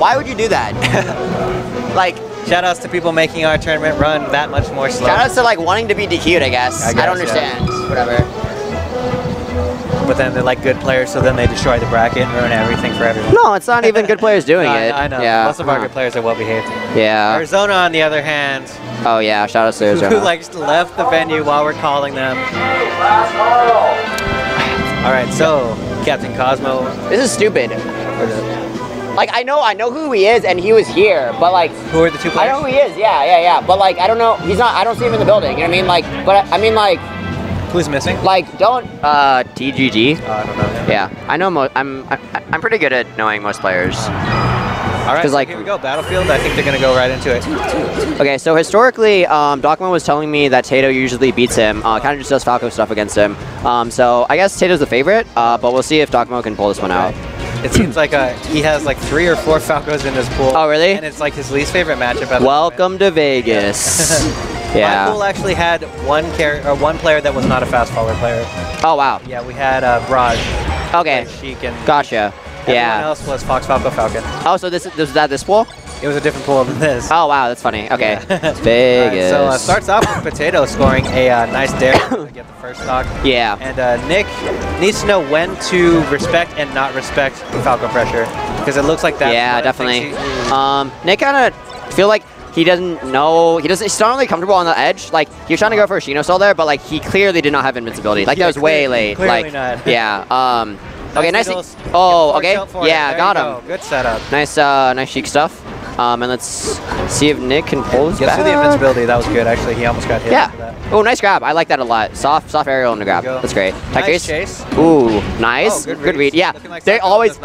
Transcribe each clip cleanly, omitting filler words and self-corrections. Why would you do that? Like, shoutouts to people making our tournament run that much more slow. Shoutouts to like wanting to be DQ'd, I guess. I don't understand. Yeah. Whatever. But then they're like good players, so then they destroy the bracket and ruin everything for everyone. No, it's not even good players doing it. I know. Yeah. Most of our good players are well behaved. Yeah. Arizona, on the other hand. Oh yeah, shoutouts to Arizona. Who like left the venue while we're calling them. All right, so Captain Cosmo. This is stupid. Like I know who he is, and he was here, but like who are the two players? I know who he is, yeah. But like I don't know, he's not. I don't see him in the building. You know what I mean? Like, but I mean like, who's missing? Like don't TGG. I don't know. Yeah, I know most. I'm pretty good at knowing most players. All right, so like, here we go, Battlefield. I think they're gonna go right into it. Okay, so historically, Docmo was telling me that Taito usually beats him. Kind of just does Falco stuff against him. So I guess Taito's the favorite, but we'll see if Docmo can pull this one out. It seems like he has like 3 or 4 Falcos in his pool. Oh, really? And it's like his least favorite matchup ever. Welcome to Vegas. Yeah. My pool actually had one player that was not a fast follower player. Oh, wow. Yeah, we had Raj. Okay. Sheik and Gotcha. Everyone else was Fox, Falco, Falcon. Oh, so this was that this pool? It was a different pool than this. Oh, wow. That's funny. Okay. Yeah. Vegas. Right, so starts off with Potato scoring a nice dare to get the first knock. Yeah. And Nick needs to know when to respect and not respect Falco pressure, because it looks like that. Yeah, definitely. Nick kind of feel like he doesn't know. He's not really comfortable on the edge. Like he was trying to go for a Shino Cell there, but like he clearly did not have invincibility. Like yeah, that was way late. Clearly like not. Yeah. Okay. Nice. Oh. Okay. Yeah. Got him. Go. Good setup. Nice. Nice Sheik stuff. And let's see if Nick can pull his back. Guess who the invincibility, that was good actually, he almost got hit. Yeah. Oh, nice grab, I like that a lot. Soft aerial on the grab, that's great. Nice chase. Ooh, nice, good read, yeah. Like they always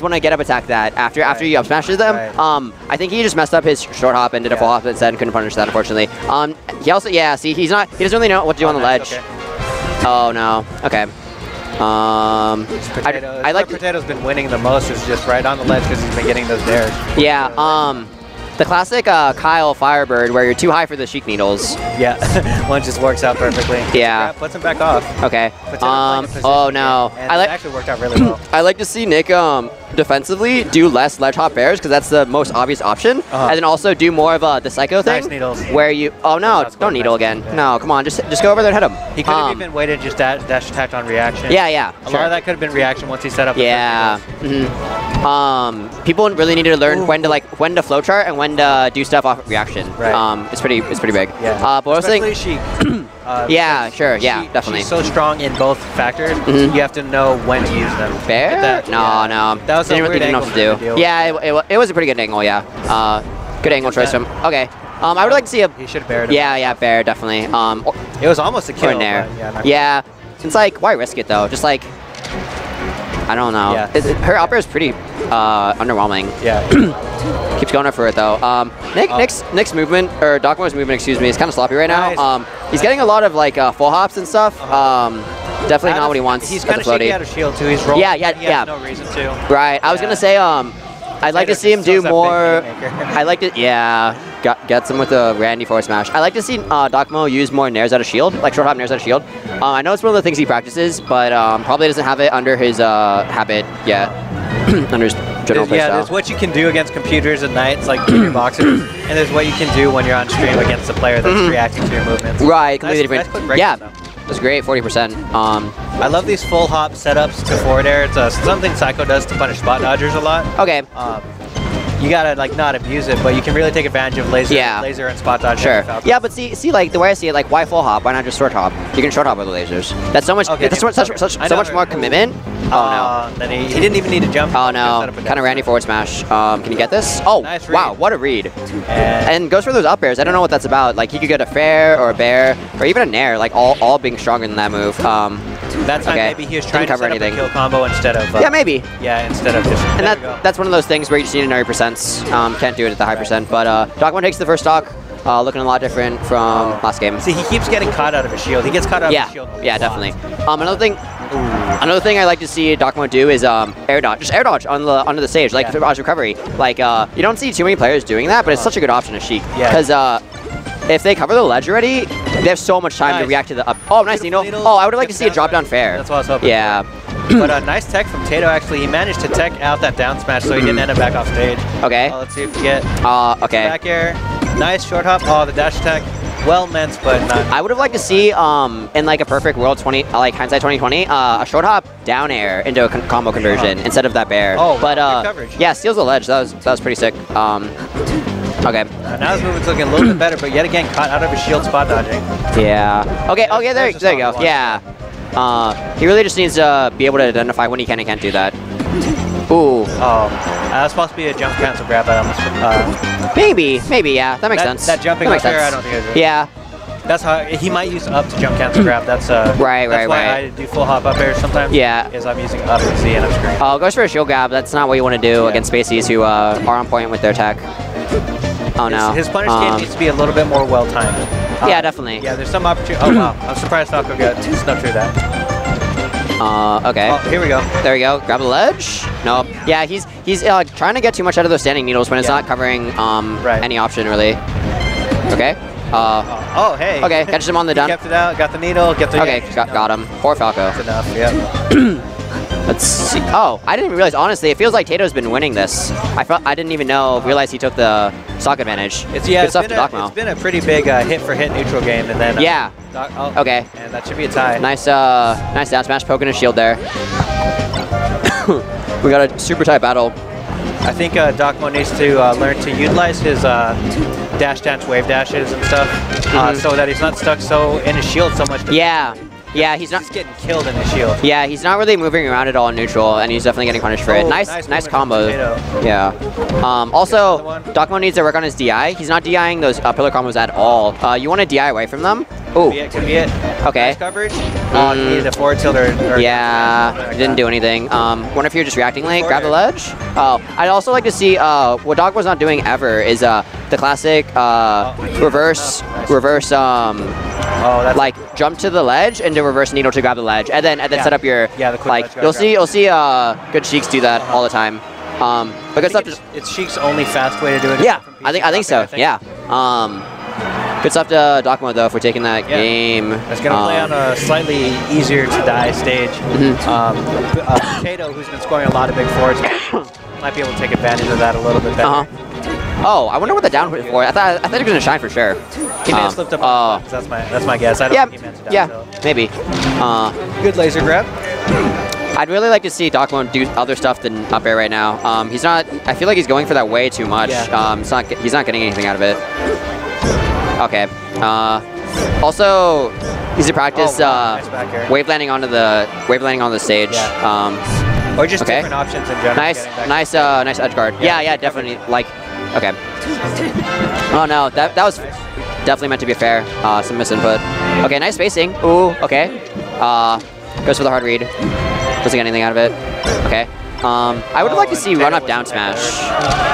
want to get up attack that after you up smashes them. Right. I think he just messed up his short hop and did a full hop instead and couldn't punish that, unfortunately. He also, yeah, see, he doesn't really know what to do on the ledge. Okay. Oh no, okay. I like Potato's been winning the most is just right on the ledge because he's been getting those dares. Yeah, the classic Kyle Firebird where you're too high for the Sheik needles. Yeah, one just works out perfectly. Yeah, puts him back off. Okay. Oh no, it actually worked out really well. I like to see Nick defensively do less ledge hop bears because that's the most obvious option, and then also do more of the psycho thing. Nice needles. Where you oh no, don't needle again. No, come on, just go over there and hit him. He could have even waited just dash attack on reaction. Yeah, yeah. A lot of that could have been reaction once he set up. Yeah. People really need to learn when to flowchart and when to do stuff off reaction. Right. It's pretty big. Yeah. But especially Sheik. Yeah, sure. Yeah, definitely. She's so strong in both factors. You have to know when to use them. Fair? No. That was a weird angle to do. Yeah, it was a pretty good angle. Yeah. Good angle choice from. Okay. I would like to see a. He should bear it. Yeah, yeah, fair, definitely. It was almost a kill. There. Yeah. It's like why risk it though? Just like. I don't know. Yeah. Her up air is pretty underwhelming. Yeah. Keeps going up for it though. Nick's movement or Docmo's movement, excuse me, is kind of sloppy right now. Nice. He's getting a lot of like full hops and stuff. Definitely not what he wants. He's kind of shaking out of shield too. He's rolling. Yeah. No reason to. Right. I was gonna say I'd like to see him do more. I like to gets him with the Randy forward smash. I like to see Docmo use more nairs out of shield, like short hop nairs out of shield. I know it's one of the things he practices, but probably doesn't have it under his habit yet. Under his general playstyle. Yeah, there's what you can do against computers at night, it's like computer boxers, and there's what you can do when you're on stream against a player that's reacting to your movements. Right, completely different. Nice That's great, 40%. I love these full hop setups to forward air. It's something Psycho does to punish spot dodgers a lot. Okay. You gotta like not abuse it, but you can really take advantage of laser and spot dodge. Sure. Yeah, but see, like the way I see it, like why full hop? Why not just short hop? You can short hop with the lasers. That's so much. Okay, that's so much more commitment. Oh no. Then he didn't even need to jump. Oh no. Kind of Randy forward smash. Can you get this? Oh nice read. Wow, what a read! And goes for those up airs. I don't know what that's about. Like he could get a fair or a bear or even a nair. Like all being stronger than that move. That's okay. Maybe he was trying to set up a kill combo instead of yeah maybe yeah instead of just and that's one of those things where you just need to know your percents. Can't do it at the high percent, but Docmo takes the first stock, looking a lot different from last game. See, he keeps getting caught out of his shield. He gets caught out of his shield. Yeah, definitely. Another thing I like to see Docmo do is air dodge. Just air dodge on the onto the stage, like Raj recovery. Like you don't see too many players doing that, but it's such a good option as Sheik because If they cover the ledge already, they have so much time to react to the up. Oh, nice Nino. Oh, I would like to see a drop down fair. That's what I was hoping. Yeah. But a nice tech from Taito, actually. He managed to tech out that down smash so he didn't end up back off stage. Okay. Oh, let's see if we get back air. Nice short hop. Oh, the dash tech. Well meant, but not. I would have liked to see, in like a perfect world, hindsight 2020, a short hop down air into a combo conversion instead of that bear. Oh, but yeah, steals the ledge. That was pretty sick. Okay. Now his movement's looking a little bit better, but yet again caught out of his shield spot dodging. Yeah. Okay. Okay. There you go. Yeah. He really just needs to be able to identify when he can and can't do that. Ooh. Oh, that's supposed to be a jump cancel grab. I almost maybe, yeah. That makes sense. That jumping up there, I don't think it is. Yeah. That's how he might use up to jump cancel grab. That's right. That's why I do full hop up air sometimes. Yeah. Is I'm using up to see and up screen. Oh, goes for a shield grab. That's not what you want to do against Spaceys who are on point with their attack. Oh no. His punish game needs to be a little bit more well timed. Yeah, definitely. Yeah, there's some opportunity. Oh wow, I'm surprised Falco got snuck through that. Okay. Oh, here we go. There we go. Grab the ledge. Nope. Yeah, he's trying to get too much out of those standing needles when it's not covering any option really. Okay. Oh hey. Okay. Catches him on the done. Kept it out. Got the needle. Got the. Okay. Got him. Poor Falco. That's enough. Yeah. Let's see. Oh, I didn't realize. Honestly, it feels like Taito's been winning this. I didn't even realize he took the stock advantage. It's been a pretty big hit for hit neutral game, and then okay, and that should be a tie. Nice, nice down smash, poking his shield there. We got a super tight battle. I think Docmo needs to learn to utilize his dash wave dashes and stuff, so that he's not stuck in his shield so much. Yeah. Yeah, he's getting killed in the shield. Yeah, he's not really moving around at all in neutral, and he's definitely getting punished for it. Nice combo. Yeah. Also, Docmo needs to work on his DI. He's not DIing those pillar combos at all. You want to DI away from them. Ooh. Could be it. Okay. Nice coverage. He needed a forward tilt or didn't do anything. Wonder if you're just reacting late. Grab the ledge. Oh, I'd also like to see what Docmo's not doing ever is the classic reverse. Like jump to the ledge and do reverse needle to grab the ledge, and then set up your the quick like. You'll see good Sheiks do that all the time. But good stuff. It's Sheik's only fast way to do it. Yeah, I think so. Yeah. Good stuff to Docmo though for taking that game. It's gonna play on a slightly easier to die stage. Potato, who's been scoring a lot of big fours, might be able to take advantage of that a little bit better. Oh, I wonder what the down was for. I thought he was gonna shine for sure. He may have slipped up on the box. That's my guess. I don't think he meant to down. Yeah, maybe. Good laser grab. I'd really like to see Docmo do other stuff than up air right now. He's not. I feel like he's going for that way too much. Yeah. He's not getting anything out of it. Okay. Also, he's to practice nice wave landing onto the stage. Yeah. Or just different options in general. Nice edge guard. Yeah, definitely. Like. Okay. Oh no, that was definitely meant to be fair. Some misinput. Okay, nice spacing. Ooh, okay. Goes for the hard read. Doesn't get anything out of it. Okay. I would like to see run up down smash.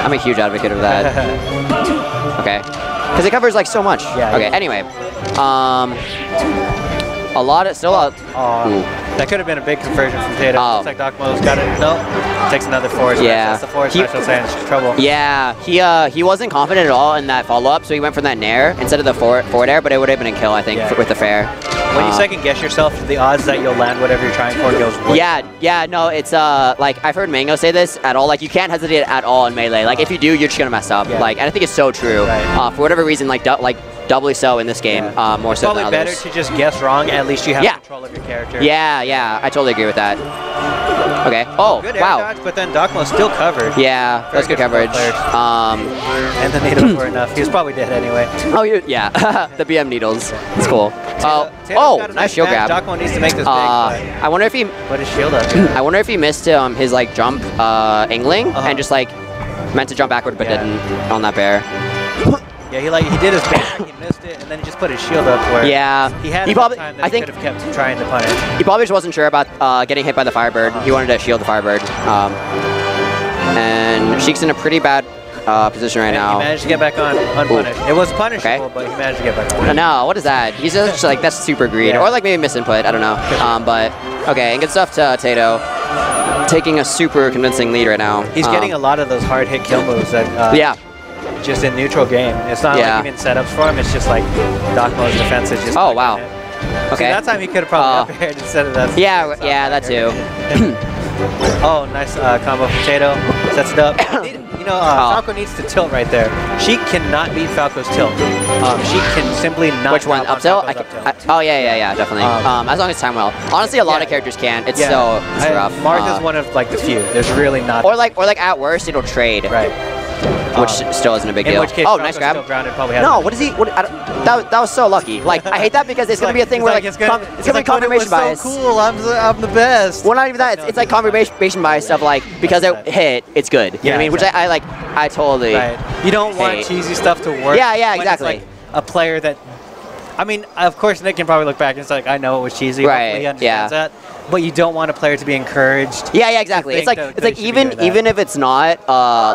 I'm a huge advocate of that. Okay. Because it covers like so much. Yeah, okay, anyway. A lot of still out. That could have been a big conversion from Taito. Looks like Docmo's got it. Nope. Takes another forward. Yeah. That's the forward special sandwich. Trouble. Yeah. He wasn't confident at all in that follow up, so he went for that nair instead of the forward air, but it would have been a kill, I think, with the fair. When you second guess yourself, the odds that you'll land whatever you're trying for goes way. Yeah. No, it's like I've heard Mango say this at all. Like you can't hesitate at all in melee. Like if you do, you're just gonna mess up. Yeah. Like and I think it's so true. Right. For whatever reason, doubly so in this game, more so than others. Probably better to just guess wrong. At least you have control of your character. Yeah, I totally agree with that. Okay. Oh, good air dodge, but then Docmo still covered. Yeah, that's good coverage. And the needles were enough. He was probably dead anyway. Oh, yeah. The BM needles. It's cool. Nice shield grab. Docmo needs to make this big. I wonder if he. What is shield up? I wonder if he missed his jump angling and just meant to jump backward but didn't on that bear. Yeah, he did his back, he missed it, and then he just put his shield up for it. Yeah. He had enough time that he could have kept trying to punish. He probably just wasn't sure about getting hit by the Firebird. He wanted to shield the Firebird. And Sheik's in a pretty bad position right now. He managed to get back on unpunished. It was punishable, but he managed to get back on. No, what is that? He's just like, that's super greed. Yeah. Or maybe misinput, I don't know. But, okay, and good stuff to Taito. Taking a super convincing lead right now. He's getting a lot of those hard hit kill moves that just in neutral game. It's not like even setups for him. It's just like Docmo's defense is just. Oh wow. Okay. So that time he could have probably up aired instead of that. Yeah, yeah, that too. Oh, nice combo from Potato. Sets it up. You know, Falco needs to tilt right there. Sheik cannot beat Falco's tilt. Sheik can simply not. Which one? Up tilt? Oh, yeah, definitely. As long as time well. Honestly, a lot of characters can. It's so rough. Martha's one of like the few. There's really not. Or like at worst, it'll trade. Right. Which still isn't a big deal. Which case, oh, Falco's nice grab. Still grounded, no, what is he? What, that was so lucky. Like, I hate that because it's going to be a thing where like, it's gonna be confirmation bias. So cool, I'm the best. Well, not even that. It's like confirmation bias stuff. Like because it hit, it's good. You know what I mean? Exactly. Which I totally. Right. You don't want cheesy stuff to work. Yeah, exactly. It's like a player that, I mean, of course Nick can probably look back and it's like, I know it was cheesy. Right. He understands that. But you don't want a player to be encouraged. Yeah, exactly. It's like even if it's not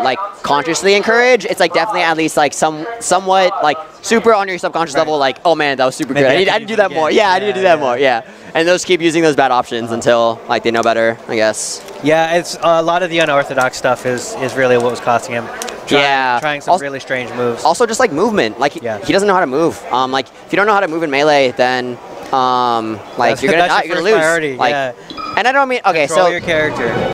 like consciously encouraged, it's like definitely at least like somewhat like super on your subconscious level. Like, oh man, that was super good. I need to do that more. Yeah, I need to do that more. Yeah, and those keep using those bad options until like they know better, I guess. Yeah, it's a lot of the unorthodox stuff is really what was costing him. Trying some really strange moves. Also, just like movement. Like he doesn't know how to move. Like if you don't know how to move in melee, then. Like you're gonna lose. Priority, like, and I don't mean okay. Control your character.